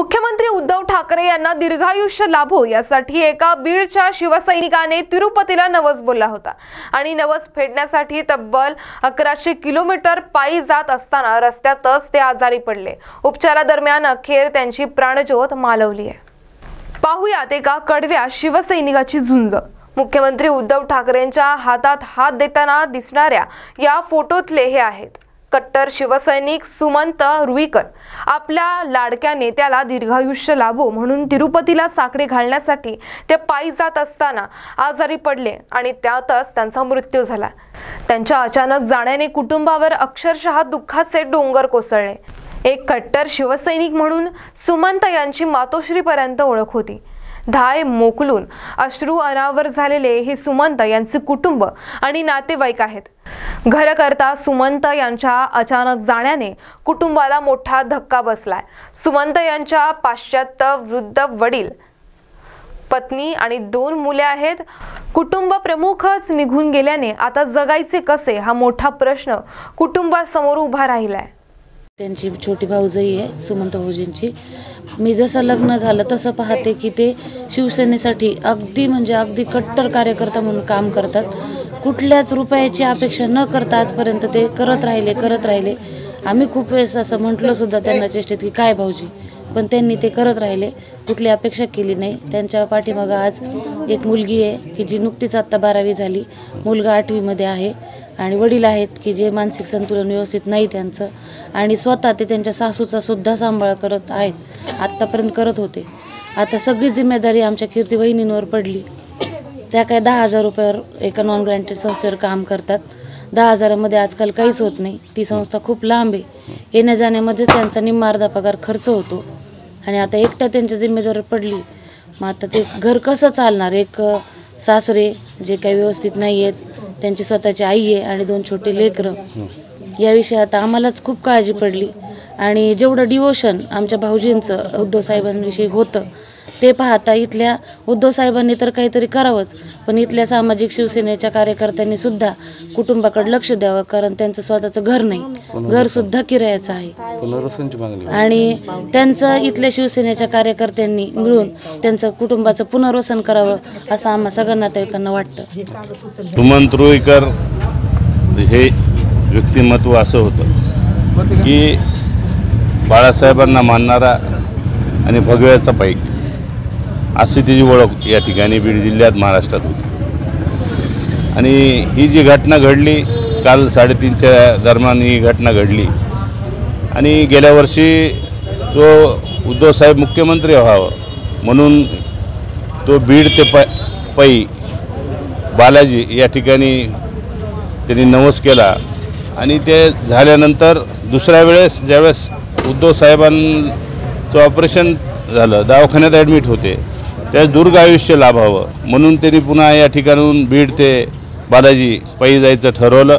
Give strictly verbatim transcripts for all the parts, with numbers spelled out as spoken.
मुख्यमंत्री उद्धव ठाकरे यांना दीर्घायुष्य लाभो यासाठी एका बीडच्या शिवसैनिकाने तिरुपतीला नवस बोलला होता आणि नवस फेडण्यासाठी तब्बल अकराशे किलोमीटर पायी जात असताना रस्त्यातच ते आजारी पडले। उपचारादरम्यान अखेर त्यांची प्राणज्योत मालवली आहे। पाहुयात एका कडव्या शिवसैनिकाची झुंज। मुख्यमंत्री उद्धव ठाकरेंच्या हातात हात देताना दिसणाऱ्या या फोटोतले हे आहेत कट्टर शिवसैनिक सुमंत रुईकर। आपल्या लाडक्या नेत्याला दीर्घायुष्य लाभो म्हणून तिरुपतीला साकडे घालण्यासाठी ते पायी जात असताना आजारी पडले आणि त्यातच त्यांचा मृत्यू झाला। त्यांच्या अचानक जाण्याने कुटुंबावर अक्षरशः दुःखाचे डोंगर कोसळले। एक कट्टर शिवसैनिक म्हणून सुमंत यांची मातोश्रीपर्यंत ओळख होती। धाय मोकलून अश्रू अनावर झालेले हे सुमंत यांचे कुटुंब आणि नातेवाईक आहेत। घराकरता सुमंत यांच्या अचानक जाण्याने कुटुंबाला मोठा धक्का बसलाय। सुमंत यांच्या पाश्चात्य वृद्ध वडील, पत्नी आणि दोन मुले आहेत। कुटुंब प्रमुखच निघून गेल्याने आता जगायचे कसे हा मोठा प्रश्न कुटुंबासमोर उभा राहिलाय। त्यांची छोटी भाऊजाई आहे सुमंत भाऊजींची। मी जसं लग्न झालं तसं पाहते की ते शिवसेनेसाठी अगदी म्हणजे अगदी कट्टर कार्यकर्ता म्हणून काम करतात। कुठल्याच रुपयाची अपेक्षा न करता आजपर्यंत ते करत राहिले करत राहिले आम्ही खूप वेळेस असं म्हटलं सुद्धा त्यांना चेष्टेत की काय भाऊजी, पण त्यांनी ते करत राहिले, कुठली अपेक्षा केली नाही। त्यांच्या पाठीमागं आज एक मुलगी आहे की जी नुकतीच आत्ता बारावी झाली, मुलगा आठवीमध्ये आहे आणि वडील आहेत की जे मानसिक संतुलन व्यवस्थित नाही त्यांचं आणि स्वतः ते त्यांच्या सासूचा सुद्धा सांभाळ करत आहेत, आत्तापर्यंत करत होते। आता सगळी जिम्मेदारी आमच्या कीर्ती वहिनींवर पडली। त्या काय दहा हजार रुपयावर एका नॉन ग्रँटेड संस्थेवर काम करतात। दहा हजारामध्ये आजकाल काहीच होत नाही। ती संस्था खूप लांब आहे, येण्या जाण्यामध्येच त्यांचा निम्मा अर्धा पगार खर्च होतो आणि आता एकटा त्यांच्या जिम्मेदारीवर पडली। मग आता ते घर कसं चालणार? एक सासरे जे काही व्यवस्थित नाही आहेत, त्यांची स्वतःची आई आहे आणि दोन छोटे लेकरं। याविषयी आता आम्हालाच खूप काळजी पडली आणि जेवढं डिवोशन आमच्या भाऊजींचं उद्धव साहेबांविषयी होतं ते पाहता इथल्या उद्धव साहेबांनी तर काहीतरी करावंच, पण इथल्या सामाजिक शिवसेनेच्या कार्यकर्त्यांनी सुद्धा कुटुंबाकडे लक्ष द्यावं, कारण त्यांचं स्वतःचं घर नाही, घरसुद्धा किरायाचं आहे आणि त्यांचं इथल्या शिवसेनेच्या कार्यकर्त्यांनी मिळून त्यांचं कुटुंबाचं पुनर्वसन करावं असं आम्हा सगळ्या नातेवाईकांना वाटतं। सुमंत रुईकर हे व्यक्तिमत्व असं होतं की बाळासाहेबांना मानणारा आणि भगव्याचा पाईक अशी तिची ओळख या ठिकाणी बीड जिल्ह्यात महाराष्ट्रात होती आणि ही जी घटना घडली काल साडेतीनच्या दरम्यान ही घटना घडली आणि गेल्या वर्षी तो उद्धवसाहेब मुख्यमंत्री व्हावं म्हणून तो बीड ते प पई बालाजी या ठिकाणी त्यांनी नवस केला आणि ते झाल्यानंतर दुसऱ्या वेळेस ज्यावेळेस उद्धवसाहेबांचं ऑपरेशन झालं, दवाखान्यात ॲडमिट होते, त्या दीर्घायुष्य लाभावं म्हणून त्यांनी पुन्हा या ठिकाणून बीड ते बालाजी पायी जायचं ठरवलं।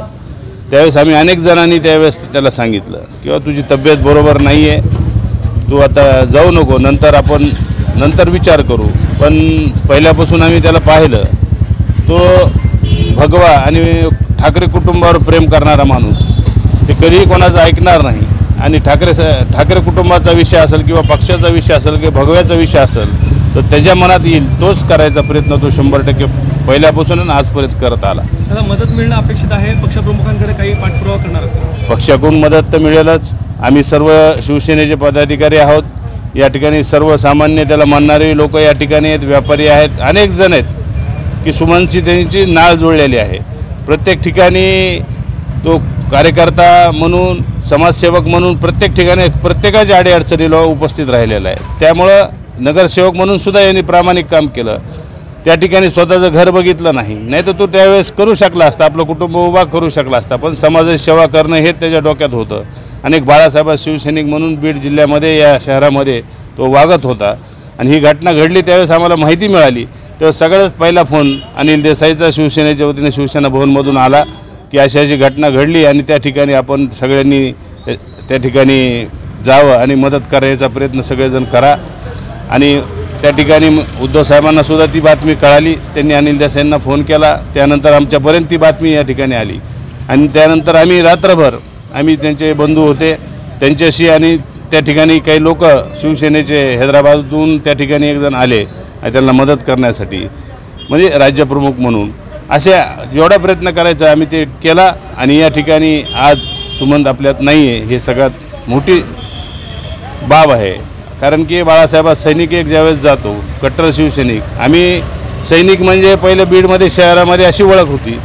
त्यावेळेस आम्ही अनेक जणांनी त्यावेळेस त्याला सांगितलं किंवा तुझी तब्येत बरोबर नाही आहे, तू आता जाऊ नको, नंतर आपण नंतर विचार करू, पण पहिल्यापासून आम्ही त्याला पाहिलं तो भगवा आणि ठाकरे कुटुंबावर प्रेम करणारा माणूस, ते कधीही कोणाचं ऐकणार नाही आणि ठाकरे ठाकरे कुटुंबाचा विषय असेल किंवा पक्षाचा विषय असेल किंवा भगव्याचा विषय असेल तर त्याच्या मनात येईल तोच करायचा प्रयत्न तो शंभर टक्के पहिल्यापासून आजपर्यंत करत आला। मदत मिळणं अपेक्षित आहे, पक्षप्रमुखांकडे काही पाठपुरावा करणार? पक्षाकडून मदत तर मिळेलच। आम्ही सर्व शिवसेनेचे पदाधिकारी आहोत या ठिकाणी, सर्वसामान्य त्याला मानणारे लोक या ठिकाणी आहेत, व्यापारी आहेत, अनेक जण आहेत की सुमनची त्यांची नाळ जुळलेली आहे। प्रत्येक ठिकाणी तो कार्यकर्ता म्हणून, समाजसेवक म्हणून प्रत्येक ठिकाणी प्रत्येकाच्या अडीअडचणीला उपस्थित राहिलेला आहे। त्यामुळं नगरसेवक म्हणून सुद्धा यांनी प्रामाणिक काम केलं, त्या ठिकाणी स्वतःचं घर बघितलं नाही, नाही तर तो त्यावेळेस करू शकला असता, आपलं कुटुंब उभा करू शकला असता, पण समाजाची सेवा करणं हे त्याच्या डोक्यात होतं आणि एक बाळासाहेब शिवसैनिक म्हणून बीड जिल्ह्यामध्ये या शहरामध्ये तो वागत होता आणि ही घटना घडली त्यावेळेस आम्हाला माहिती मिळाली तेव्हा सगळ्यात पहिला फोन अनिल देसाईचा शिवसेनेच्या वतीने शिवसेना भवनमधून आला की अशी अशी घटना घडली आणि त्या ठिकाणी आपण सगळ्यांनी त्या ठिकाणी जावं आणि मदत करायचा प्रयत्न सगळेजण करा आणि त्या ठिकाणी उद्धव साहेबांनासुद्धा ती बातमी कळाली, त्यांनी अनिल देसाईंना फोन केला, त्यानंतर आमच्यापर्यंत ती बातमी या ठिकाणी आली आणि त्यानंतर आम्ही रात्रभर आम्ही त्यांचे बंधू होते त्यांच्याशी आणि त्या ठिकाणी काही लोक शिवसेनेचे हैदराबादहून त्या ठिकाणी एकजण आले त्यांना मदत करण्यासाठी म्हणजे राज्यप्रमुख म्हणून अशा जेवढा प्रयत्न करायचा आम्ही ते केला आणि या ठिकाणी आज सुमंत आपल्यात नाही आहे हे सगळ्यात मोठी बाब आहे। कारण की बाळासाहेब सैनिक एक ज्यावेळेस जातो कट्टर शिवसैनिक आम्ही सैनिक म्हणजे पहिले बीडमध्ये शहरामध्ये अशी ओळख होती।